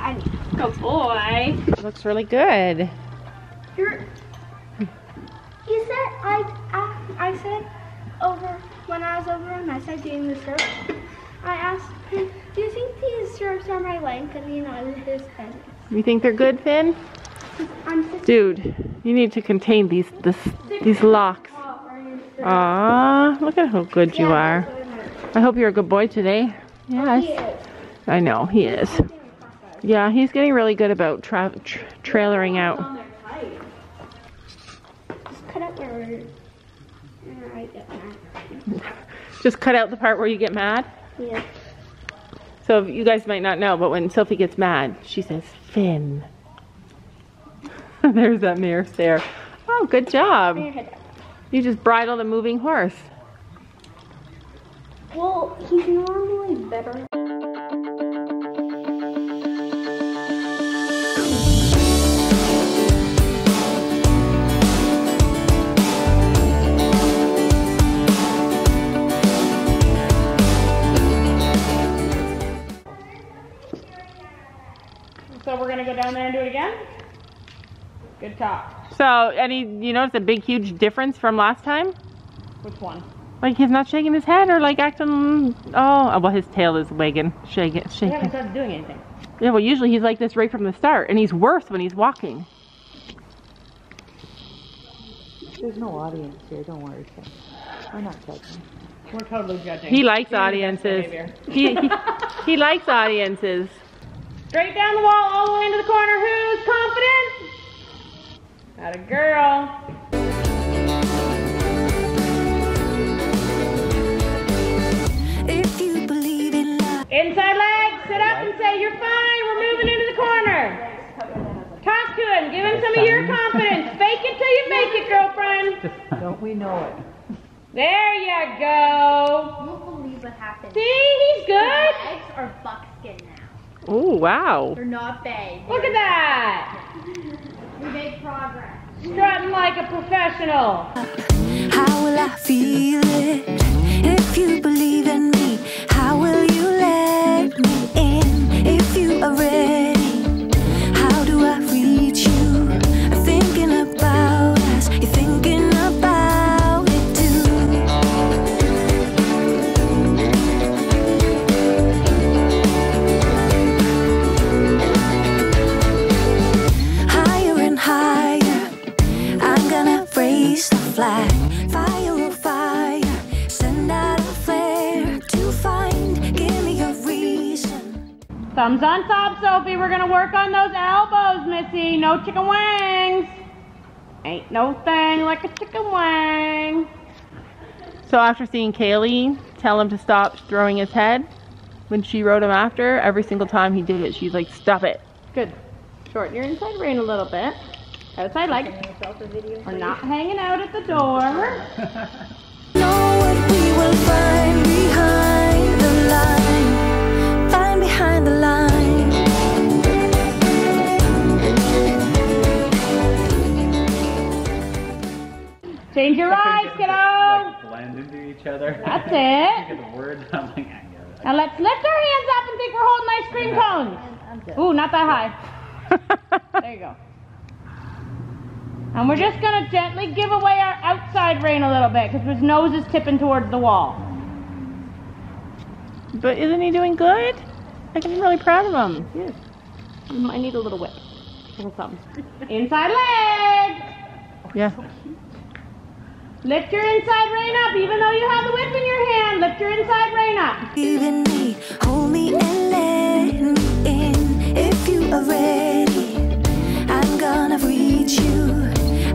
that. Good boy. It looks really good. You said, I said over, when I was over on my side doing the syrup, I asked him, do you think these syrups are my way? Because, you know, I was his friend. You think they're good, Finn? Dude, you need to contain these locks. Aww, look at how good you are. I hope you're a good boy today. Yes. I know, he is. Yeah, he's getting really good about trailering out. Just cut out the part where you get mad? Yeah. So you guys might not know, but when Sophie gets mad, she says, Finn. There's that mirror stare. Oh, good job. You just bridled a moving horse. Well, he's normally better. So we're gonna go down there and do it again? Good talk. So, you notice a big, huge difference from last time? Which one? Like he's not shaking his head or like acting, oh, well his tail is wagging, shaking. Yeah, he's not doing anything. Yeah, well usually he's like this right from the start, and he's worse when he's walking. There's no audience here, don't worry. We're not judging. We're totally judging. He likes audiences. He likes audiences. Straight down the wall, all the way into the corner, who's confident? Not a girl. If you believe in love. Inside leg, sit up and say, you're fine, we're moving into the corner. Talk to him, give him some of your confidence. Fake it till you make it, girlfriend. Don't we know it? There you go. You won't believe what happened. See, he's good. My legs are buckskin now. Oh, wow. They're not big. Look at that. We made progress. Strutting like a professional. How will I feel it? If you believe in me, how will you let me in? If you are ready, how do I reach you? I'm thinking about us, you're thinking about it too. Higher and higher, I'm gonna raise the flag. Fire of fire, send out. Thumbs on top, Sophie. We're gonna work on those elbows, Missy. No chicken wings. Ain't no thing like a chicken wing. So after seeing Kaylee tell him to stop throwing his head, when she rode him after, every single time he did it, she's like, stop it. Good. Shorten your inside rein a little bit. Outside leg. We're not hanging out at the door. Know what we will find behind the line. Find behind the line. Change your eyes, kiddo. Like blend into each other. That's it. Get the words. I'm like, I get it. Now let's lift our hands up and think we're holding ice cream cones. Ooh, not that high. There you go. And we're just going to gently give away our outside rein a little bit because his nose is tipping towards the wall. But isn't he doing good? Like, I'm really proud of him. Yes. You might need a little whip. A little something. Inside leg! Yeah. Lift your inside rein up. Even though you have the whip in your hand, lift your inside rein up. Believe in me, hold me and let me in. If you are ready, I'm gonna reach you.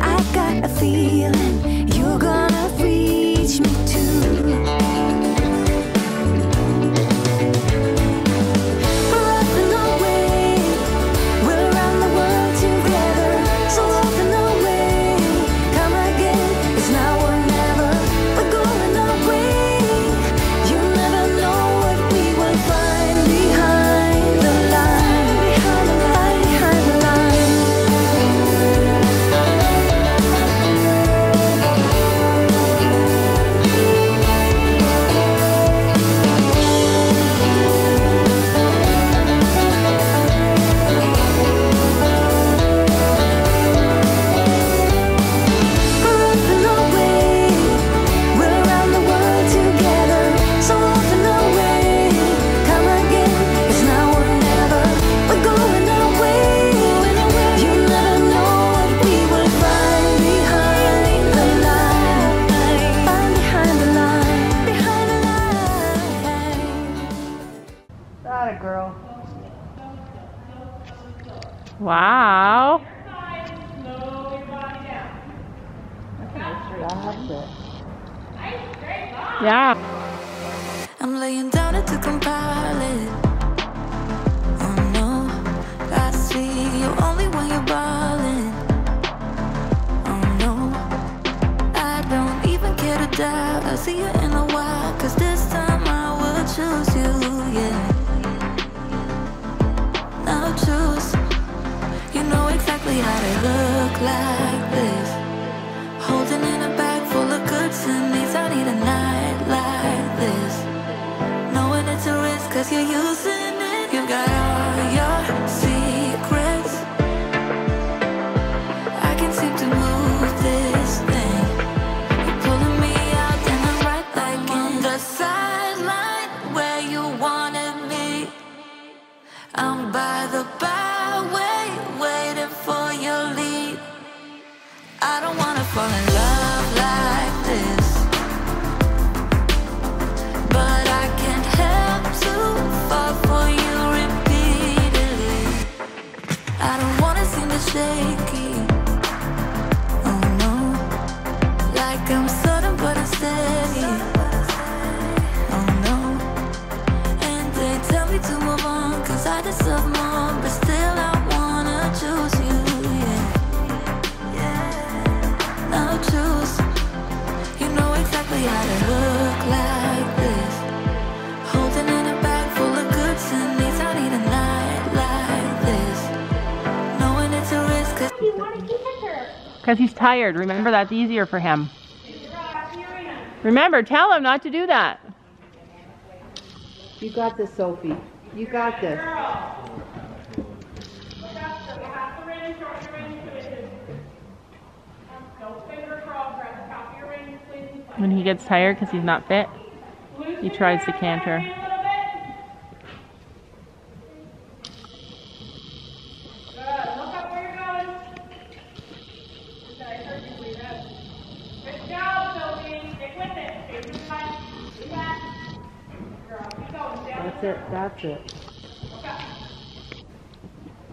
I've got a feeling you're gonna reach me too. We're running away, we'll run the world together. So walking away, come again, it's now or never. We're going away, you'll never know what we will find behind the line. Behind the line, behind the line. Wow. Yeah. I'm laying down to compile it. Oh no, I see you only when you're balling. Oh no, I don't even care to die. I'll see you in a while, cause this time I will choose you, yeah. Now choose. You know exactly how to look like this. Holding in a bag full of goods and needs, I need a night like this. Knowing it's a risk, cause you're using it. You've got all your secrets. I can't seem to move this thing. You're pulling me out and I'm right back on the sideline where you wanted me. I'm by the byway waiting for your lead. I don't wanna fall in love like this, but I can't help to fall for you repeatedly. I don't wanna seem to shaky, oh no, like I'm sudden but I'm steady, oh no. And they tell me to move on cause I deserve more, but still I wanna choose you. Choose. You know exactly how to look like this. Holding in a bag full of goods and needs, I need a night like this. Knowing it's a risk. Cause he's tired. Remember, that's easier for him. Remember, tell him not to do that. You got this, Sophie. You got this. When he gets tired because he's not fit, he tries to canter. That's it, that's it.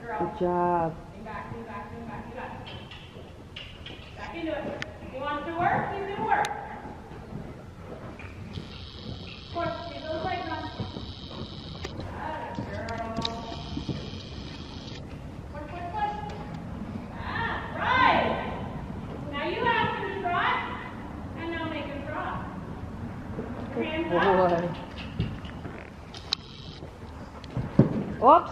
Good job. Back into it. You want to work? You do work. Oops.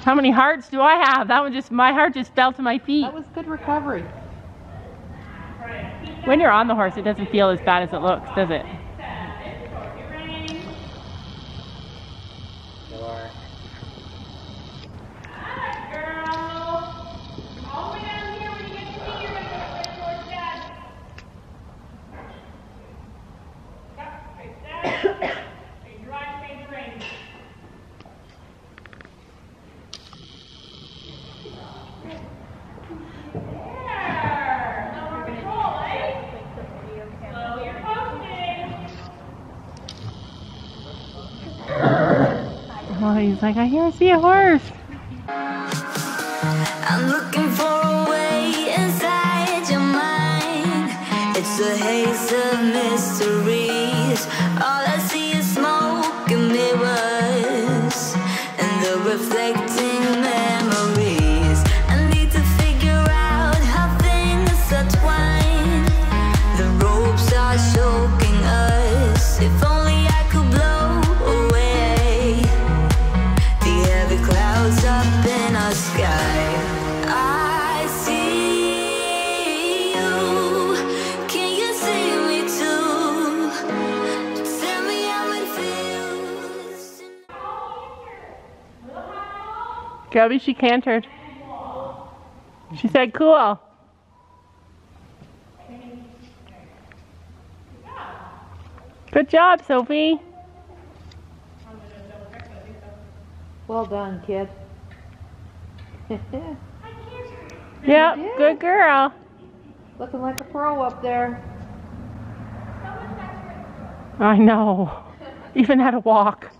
How many hearts do I have? That one just, my heart just fell to my feet. That was good recovery. When you're on the horse, it doesn't feel as bad as it looks, does it? He's like, I hear, I see a horse. I'm looking for a way inside your mind. It's a haze of mysteries. All I see is smoke and mirrors, and the reflecting memories. I need to figure out how things intertwine. The ropes are choking us. If only Gabby, she cantered. She said, cool. Good job, Sophie. Well done, kid. Yep, good girl. Looking like a pro up there. I know. Even at a walk.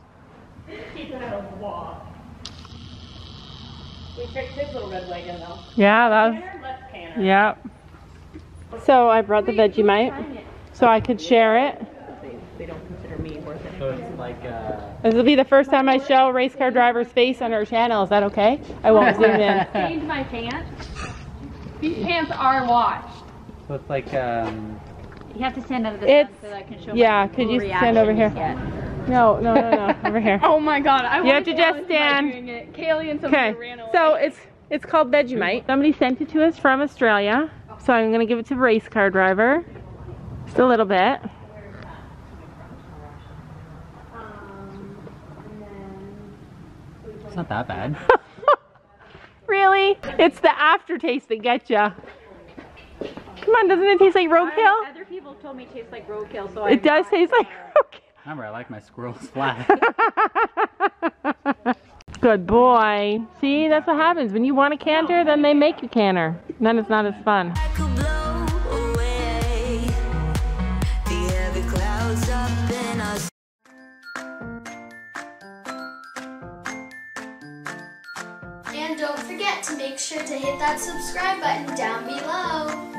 We tricked his little red wagon though. Yeah, that's. Yeah. So I brought the Vegemite so I could share it. They don't consider me worth it. So it's like, this will be the first time I show a race car driver's face on our channel. Is that okay? I won't zoom in. Change my pants. These pants are washed. So it's like, you have to stand under the sun so that I can show. Yeah, could you stand over here? No, no, no, no, over here. Oh my God! You have to just stand. Kaylee and Sophie ran away. So it's called Vegemite. Somebody sent it to us from Australia, so I'm gonna give it to race car driver. Just a little bit. It's not that bad. Really? It's the aftertaste that gets you. Come on, doesn't it taste like roadkill? Other people told me it tastes like roadkill, so it does taste like roadkill. Remember, I like my squirrels flat. Good boy. See, that's what happens. When you want a canter, then they make you canter. And then it's not as fun. And don't forget to make sure to hit that subscribe button down below.